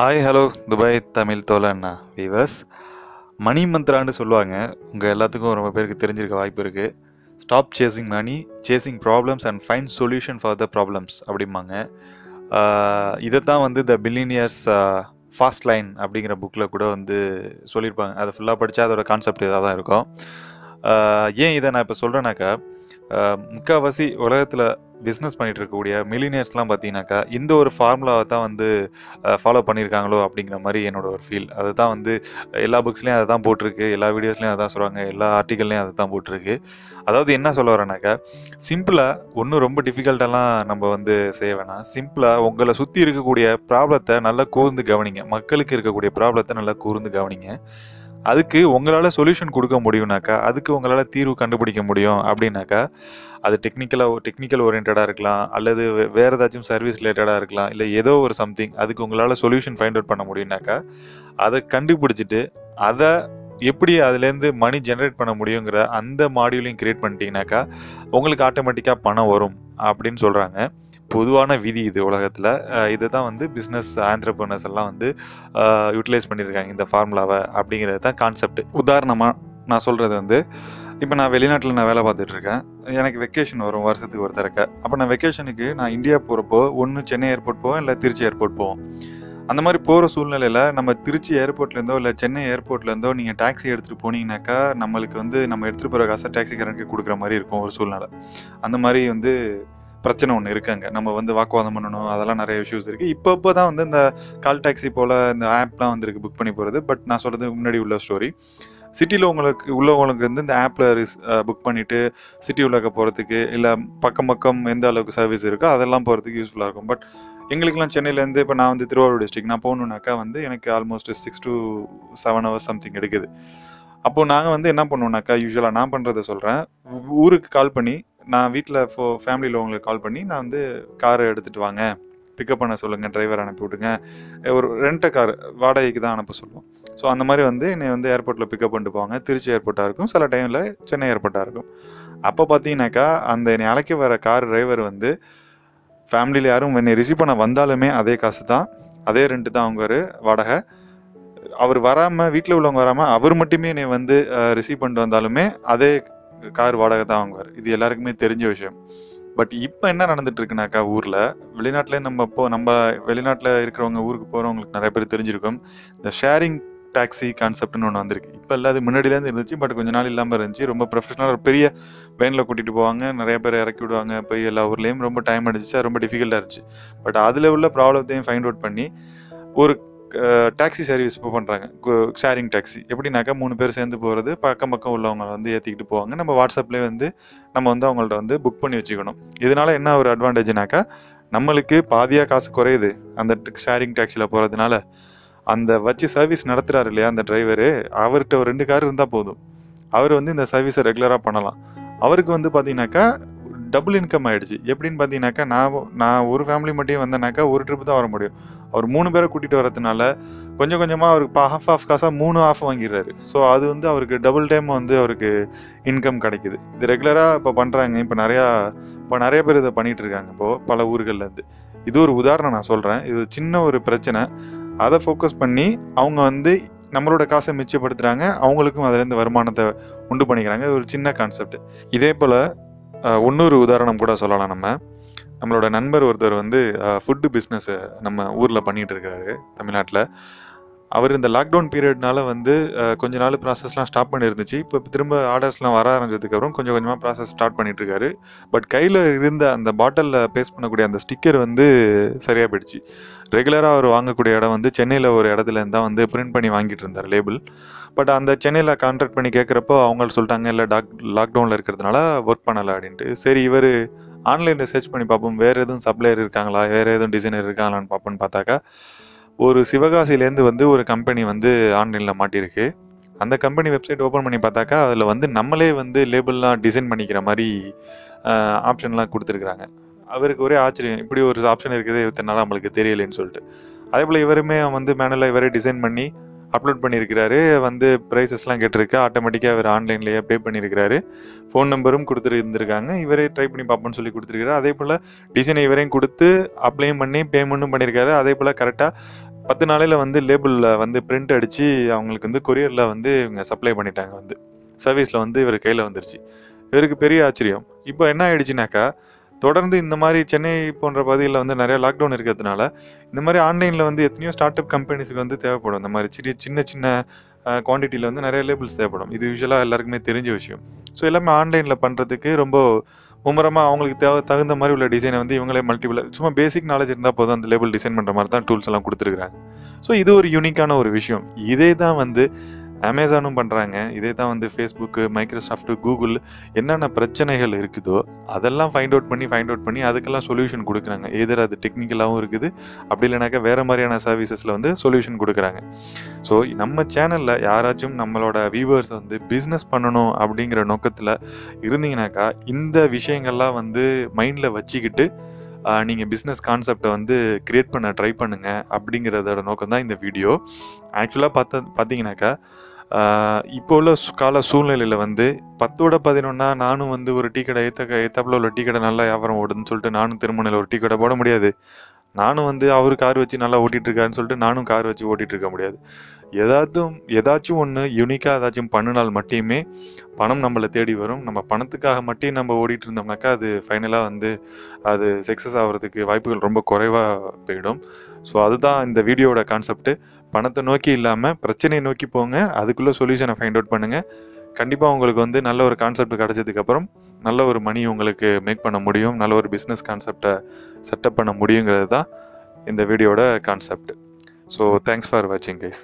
Hi hello Dubai Tamil தோழண்ணா viewers, மணி மந்திரான்னு சொல்லுவாங்க. உங்கள் எல்லாத்துக்கும் ரொம்ப பேருக்கு தெரிஞ்சிருக்க வாய்ப்பு இருக்குது. Stop chasing money, chasing problems and find solution for the problems அப்படிம்பாங்க. இதை தான் வந்து த பில்லினியர்ஸ் ஃபாஸ்ட் லைன் அப்படிங்கிற புக்கில் கூட வந்து சொல்லியிருப்பாங்க. அதை ஃபுல்லாக படித்தா அதோட கான்செப்ட் இதாக தான் இருக்கும். ஏன் இதை நான் இப்போ சொல்கிறேன்னாக்கா, முக்கால்வாசி உலகத்தில் பிஸ்னஸ் பண்ணிகிட்டு இருக்கக்கூடிய மில்லினியர்ஸ்லாம் பார்த்தீங்கன்னாக்கா இந்த ஒரு ஃபார்முலாவை தான் வந்து ஃபாலோ பண்ணியிருக்காங்களோ அப்படிங்கிற மாதிரி என்னோடய ஒரு ஃபீல். அதை தான் வந்து எல்லா புக்ஸ்லேயும் அதை தான் போட்டிருக்கு, எல்லா வீடியோஸ்லேயும் அதை தான் சொல்கிறாங்க, எல்லா ஆர்டிக்கல்லையும் அதை தான் போட்டிருக்கு. அதாவது என்ன சொல்ல வரேன்னாக்கா, சிம்பிளாக ஒன்றும் ரொம்ப டிஃபிகல்ட்டெல்லாம் நம்ம வந்து செய்ய வேணாம். சிம்பிளாக உங்களை சுற்றி இருக்கக்கூடிய ப்ராப்ளத்தை நல்லா கூர்ந்து கவனிங்க. மக்களுக்கு இருக்கக்கூடிய ப்ராப்ளத்தை நல்லா கூர்ந்து கவனிங்க. அதுக்கு உங்களால் சொல்யூஷன் கொடுக்க முடியும்னாக்கா, அதுக்கு உங்களால் தீர்வு கண்டுபிடிக்க முடியும் அப்படின்னாக்கா, அது டெக்னிக்கல் ஓரியன்டாக இருக்கலாம், அல்லது வேறு ஏதாச்சும் சர்வீஸ் ரிலேட்டடாக இருக்கலாம், இல்லை ஏதோ ஒரு சம்திங். அதுக்கு உங்களால் சொல்யூஷன் ஃபைண்ட் அவுட் பண்ண முடியும்னாக்கா அதை கண்டுபிடிச்சிட்டு அதை எப்படி அதுலேருந்து மணி ஜென்ரேட் பண்ண முடியுங்கிற அந்த மாடியூலையும் க்ரியேட் பண்ணிட்டீங்கனாக்கா உங்களுக்கு ஆட்டோமேட்டிக்காக பணம் வரும் அப்படின்னு சொல்கிறாங்க. பொதுவான விதி இது உலகத்தில். இதை தான் வந்து பிஸ்னஸ் ஆண்ட்ரப்ரனர்ஸ் எல்லாம் வந்து யூட்டிலைஸ் பண்ணியிருக்காங்க இந்த ஃபார்முலாவை அப்படிங்கிறது தான் கான்செப்ட். உதாரணமாக நான் சொல்கிறது வந்து, இப்போ நான் வெளிநாட்டில் நான் வேலை பார்த்துட்ருக்கேன். எனக்கு வெக்கேஷன் வரும் வருஷத்துக்கு ஒரு தடவை. அப்போ நான் வெக்கேஷனுக்கு நான் இந்தியா போகிறப்போ ஒன்று சென்னை ஏர்போர்ட் போவோம், இல்லை திருச்சி ஏர்போர்ட் போவோம். அந்த மாதிரி போகிற சூழ்நிலையில் நம்ம திருச்சி ஏர்போர்ட்லேருந்தோ இல்லை சென்னை ஏர்போர்ட்லேருந்தோ நீங்கள் டாக்ஸி எடுத்துகிட்டு போனீங்கன்னாக்கா நம்மளுக்கு வந்து நம்ம எடுத்துகிட்டு போகிற காசை டாக்ஸிக்காரனுக்கு கொடுக்குற மாதிரி இருக்கும் ஒரு சூழ்நிலை. அந்த மாதிரி வந்து பிரச்சனை ஒன்று இருக்காங்க. நம்ம வந்து வாக்குவாதம் பண்ணணும், அதெல்லாம் நிறைய இஷ்யூஸ் இருக்குது. இப்போ தான் வந்து இந்த கால் டாக்ஸி போல் இந்த ஆப்லாம் வந்துருக்கு புக் பண்ணி போகிறது. பட் நான் சொல்கிறது முன்னாடி உள்ள ஸ்டோரி. சிட்டியில் உள்ளவங்களுக்கு வந்து இந்த ஆப்பில் புக் பண்ணிவிட்டு சிட்டி உள்ளக்க போகிறதுக்கு, இல்லை பக்கம் எந்த அளவுக்கு சர்வீஸ் இருக்கோ அதெல்லாம் போகிறதுக்கு யூஸ்ஃபுல்லாக இருக்கும். பட் எங்களுக்கெல்லாம் சென்னையிலேருந்து இப்போ நான் வந்து திருவாரூர் டிஸ்ட்ரிக்ட் நான் போகணுன்னாக்கா வந்து எனக்கு ஆல்மோஸ்ட் 6 to 7 hours சம்திங் எடுக்குது. அப்போது நாங்கள் வந்து என்ன பண்ணுவோம்னாக்கா, யூஸ்வலாக நான் பண்ணுறதை சொல்கிறேன், ஊருக்கு கால் பண்ணி நான் வீட்டில் ஃபேமிலியில் உங்களுக்கு கால் பண்ணி நான் வந்து காரை எடுத்துகிட்டு வாங்க, பிக்கப் பண்ண சொல்லுங்கள், டிரைவர் அனுப்பி விட்டுங்க, ஒரு ரெண்ட்டை கார் வாடகைக்கு தான் அனுப்ப சொல்லுவோம். ஸோ அந்த மாதிரி வந்து என்னை வந்து ஏர்போர்ட்டில் பிக்கப் பண்ணிட்டு போவாங்க. திருச்சி ஏர்போர்ட்டாக இருக்கும், சில டைமில் சென்னை ஏர்போர்ட்டாக இருக்கும். அப்போ பார்த்தீங்கன்னாக்கா அந்த என்னை அழைக்க வர கார் டிரைவர் வந்து ஃபேமிலியில் யாரும் என்னை ரிசீவ் பண்ண வந்தாலுமே அதே காசு தான், அதே ரெண்ட்டு தான் அவங்க வாடகை. அவர் வராமல், வீட்டில் உள்ளவங்க வராமல் அவர் மட்டுமே என்னை வந்து ரிசீவ் பண்ணிட்டு வந்தாலுமே அதே கார் வாடகை தான் வாங்குவார். இது எல்லாருக்குமே தெரிஞ்ச விஷயம். பட் இப்போ என்ன நடந்துட்டு இருக்குனாக்கா, ஊரில் வெளிநாட்டிலே நம்ம வெளிநாட்டில் இருக்கிறவங்க ஊருக்கு போகிறவங்களுக்கு நிறைய பேர் தெரிஞ்சிருக்கும் இந்த ஷேரிங் டாக்ஸி கான்செப்ட்னு ஒன்று வந்திருக்கு. இப்போ இல்லாது முன்னாடியிலேருந்து இருந்துச்சு, பட் கொஞ்ச நாள் இல்லாமல் இருந்துச்சு. ரொம்ப ப்ரொஃபஷனலாக ஒரு பெரிய வேனில் கூட்டிகிட்டு போவாங்க, நிறைய பேர் இறக்கி விடுவாங்க போய் எல்லா ஊர்லேயும். ரொம்ப டைம் அடிச்சிச்சு, ரொம்ப டிஃபிகல்ட்டாக இருந்துச்சு. பட் அதில் உள்ள ப்ராப்ளத்தையும் ஃபைண்ட் அவுட் பண்ணி ஒரு டாக்ஸி சர்வீஸ் இப்போ பண்ணுறாங்க. ஷேரிங் டாக்ஸி எப்படின்னாக்கா 3 பேர் சேர்ந்து போகிறது, பக்கம் உள்ளவங்க வந்து ஏற்றிக்கிட்டு போவாங்க. நம்ம வாட்ஸ்அப்லேயே வந்து நம்ம வந்து அவங்கள்ட்ட வந்து புக் பண்ணி வச்சுக்கணும். இதனால் என்ன ஒரு அட்வான்டேஜ்னாக்கா, நம்மளுக்கு பாதியாக காசு குறையுது அந்த ஷேரிங் டாக்ஸியில் போகிறதுனால. அந்த வச்சு சர்வீஸ் நடத்துகிறாரு இல்லையா அந்த டிரைவரு, அவர்கிட்ட ஒரு 2 கார் இருந்தால் போதும், அவர் வந்து இந்த சர்வீஸை ரெகுலராக பண்ணலாம். அவருக்கு வந்து பார்த்தீங்கன்னாக்கா டபுள் இன்கம் ஆகிடுச்சு. எப்படின்னு பார்த்தீங்கன்னாக்கா, நான் ஒரு ஃபேமிலி மட்டும் வந்தேனாக்கா ஒரு ட்ரிப்பு தான் வர முடியும். அவர் 3 பேரை கூட்டிகிட்டு வரதுனால கொஞ்சம் கொஞ்சமாக அவருக்கு ஹாஃப் காசாக 3 வாங்கிடுறாரு. ஸோ அது வந்து அவருக்கு டபுள் டைம் வந்து அவருக்கு இன்கம் கிடைக்குது. இது ரெகுலராக இப்போ பண்ணுறாங்க. இப்போ நிறைய பேர் இதை பண்ணிகிட்ருக்காங்க இப்போது பல ஊர்கள்லேருந்து. இது ஒரு உதாரணம் நான் சொல்கிறேன். இது சின்ன ஒரு பிரச்சனை. அதை ஃபோக்கஸ் பண்ணி அவங்க வந்து நம்மளோட காசை மிச்சப்படுத்துகிறாங்க, அவங்களுக்கும் அதுலேருந்து வருமானத்தை உண்டு பண்ணிக்கிறாங்க. ஒரு சின்ன கான்செப்ட். இதே போல் இன்னொரு உதாரணம் கூட சொல்லலாம். நம்மளோட நண்பர் ஒருத்தர் வந்து ஃபுட்டு பிஸ்னஸ்ஸை நம்ம ஊரில் பண்ணிகிட்டு இருக்காரு தமிழ்நாட்டில். அவர் இந்த லாக்டவுன் பீரியட்னால வந்து கொஞ்ச நாள் ப்ராசஸ்லாம் ஸ்டாப் பண்ணியிருந்துச்சு. இப்போ திரும்ப ஆர்டர்ஸ்லாம் வர ஆரம்பிச்சதுக்கப்புறம் கொஞ்சம் கொஞ்சமாக ப்ராசஸ் ஸ்டார்ட் பண்ணிகிட்ருக்காரு. பட் கையில் இருந்த அந்த பாட்டிலில் பேஸ்ட் பண்ணக்கூடிய அந்த ஸ்டிக்கர் வந்து சரியாக போயிடுச்சு. ரெகுலராக அவர் வாங்கக்கூடிய இடம் வந்து சென்னையில் ஒரு இடத்துலேருந்து தான் வந்து பிரிண்ட் பண்ணி வாங்கிட்டு இருந்தார் லேபிள். பட் அந்த சென்னையில் கான்ட்ராக்ட் பண்ணி கேட்குறப்போ அவங்க சொல்லிட்டாங்க, இல்லை லாக்டவுனில் இருக்கிறதுனால ஒர்க் பண்ணலை அப்படின்ட்டு. சரி, இவர் ஆன்லைனில் சர்ச் பண்ணி பார்ப்போம், வேறு எதுவும் சப்ளையர் இருக்காங்களா, வேறு எதுவும் டிசைனர் இருக்காங்களான்னு பார்ப்போன்னு பார்த்தாக்கா ஒரு சிவகாசிலேருந்து வந்து ஒரு கம்பெனி வந்து ஆன்லைனில் மாட்டியிருக்கு. அந்த கம்பெனி வெப்சைட் ஓப்பன் பண்ணி பார்த்தாக்கா அதில் வந்து நம்மளே வந்து லேபிள்லாம் டிசைன் பண்ணிக்கிற மாதிரி ஆப்ஷன்லாம் கொடுத்துருக்குறாங்க. அவருக்கு ஒரே ஆச்சரியம், இப்படி ஒரு ஆப்ஷன் இருக்குது இத்தனால நம்மளுக்கு தெரியலேன்னு சொல்லிட்டு. அதே போல் இவருமே வந்து மேனுவலாக இவரே டிசைன் பண்ணி அப்லோட் பண்ணியிருக்கிறாரு. வந்து ப்ரைஸஸ்லாம் கேட்டிருக்கு, ஆட்டோமேட்டிக்காக இவர் ஆன்லைன்லேயே பே பண்ணியிருக்கிறாரு. ஃபோன் நம்பரும் கொடுத்துருந்துருக்காங்க, இவரே ட்ரை பண்ணி பார்ப்போன்னு சொல்லி கொடுத்துருக்காரு. அதே போல் டிசைனை இவரையும் கொடுத்து அப்ளையும் பண்ணி பேமெண்ட்டும் பண்ணியிருக்காரு. அதே போல் கரெக்டாக 10 நாளையில் வந்து லேபிளில் வந்து பிரிண்ட் அடித்து அவங்களுக்கு வந்து கொரியரில் வந்து இவங்க சப்ளை பண்ணிட்டாங்க. வந்து சர்வீஸில் வந்து இவர் கையில் வந்துருச்சு. இவருக்கு பெரிய ஆச்சரியம். இப்போ என்ன ஆகிடுச்சுனாக்கா, தொடர்ந்து இந்த மாதிரி சென்னை போன்ற பகுதியில் வந்து நிறையா லாக்டவுன் இருக்கிறதுனால இந்த மாதிரி ஆன்லைனில் வந்து எத்தனையோ ஸ்டார்ட் அப் கம்பெனிஸுக்கு வந்து தேவைப்படும். இந்த மாதிரி சின்ன சின்ன குவான்டிட்டியில் வந்து நிறைய லேபிள்ஸ் தேவைப்படும். இது யூஸ்வலாக எல்லாருக்குமே தெரிஞ்ச விஷயம். ஸோ எல்லாமே ஆன்லைனில் பண்ணுறதுக்கு ரொம்ப மும்முரமாக அவங்களுக்கு தகுந்த மாதிரி உள்ள டிசைனை வந்து இவங்களே மல்டிபிள் சும்மா பேசிக் நாலேஜ் இருந்தால் போதும் அந்த லேபிள் டிசைன் பண்ணுற மாதிரி தான் டூல்ஸ் எல்லாம் கொடுத்துருக்குறாங்க. ஸோ இது ஒரு யூனிக்கான ஒரு விஷயம். இதே தான் வந்து அமேசானும் பண்ணுறாங்க. இதே தான் வந்து ஃபேஸ்புக்கு, மைக்ரோசாஃப்ட்டு, கூகுள் என்னென்ன பிரச்சனைகள் இருக்குதோ அதெல்லாம் ஃபைண்ட் அவுட் பண்ணி அதுக்கெல்லாம் சொல்யூஷன் கொடுக்குறாங்க. எதிர் அது டெக்னிக்கலாகவும் இருக்குது, அப்படி இல்லைனாக்கா வேறு மாதிரியான சர்வீசஸில் வந்து சொல்யூஷன் கொடுக்குறாங்க. ஸோ நம்ம சேனலில் யாராச்சும் நம்மளோட வியூவர்ஸ் வந்து பிஸ்னஸ் பண்ணணும் அப்படிங்கிற நோக்கத்தில் இருந்தீங்கனாக்கா இந்த விஷயங்கள்லாம் வந்து மைண்டில் வச்சுக்கிட்டு நீங்கள் பிஸ்னஸ் கான்செப்டை வந்து க்ரியேட் பண்ண ட்ரை பண்ணுங்கள் அப்படிங்கிறதோட நோக்கம் தான் இந்த வீடியோ. ஆக்சுவலாக பார்த்தீங்கன்னாக்கா இப்போ உள்ள கால சூழ்நிலையில் வந்து 10 × 11 நானும் வந்து ஒரு டீ கடை ஏத்தாப்பில் உள்ள டீ கடை நல்லா வியாபாரம் ஓடுதுன்னு சொல்லிட்டு நானும் திருமணையில் ஒரு டீ கடை போட முடியாது. நானும் வந்து அவர் கார் வச்சு நல்லா ஓட்டிகிட்ருக்காருன்னு சொல்லிட்டு நானும் கார் வச்சு ஓட்டிகிட்ருக்க முடியாது. ஏதாச்சும் ஒன்று யூனிக்காக ஏதாச்சும் பண்ணினால் மட்டுமே பணம் நம்மளை தேடி வரும். நம்ம பணத்துக்காக மட்டும் நம்ம ஓடிட்டு இருந்தோம்னாக்கா அது ஃபைனலாக வந்து அது சக்ஸஸ் ஆகிறதுக்கு வாய்ப்புகள் ரொம்ப குறைவாக போயிடும். ஸோ அதுதான் இந்த வீடியோட கான்செப்ட்டு. பணத்தை நோக்கி இல்லாமல் பிரச்சனையை நோக்கி போங்க. அதுக்குள்ளே சொல்யூஷனை ஃபைண்ட் அவுட் பண்ணுங்கள். கண்டிப்பாக உங்களுக்கு வந்து நல்ல ஒரு கான்செப்ட் கிடச்சதுக்கப்புறம் நல்ல ஒரு மணி உங்களுக்கு மேக் பண்ண முடியும், நல்ல ஒரு பிஸ்னஸ் கான்செப்டை செட்டப் பண்ண முடியுங்கிறது தான் இந்த வீடியோட கான்செப்ட். ஸோ தேங்க்ஸ் ஃபார் வாட்சிங் கைஸ்.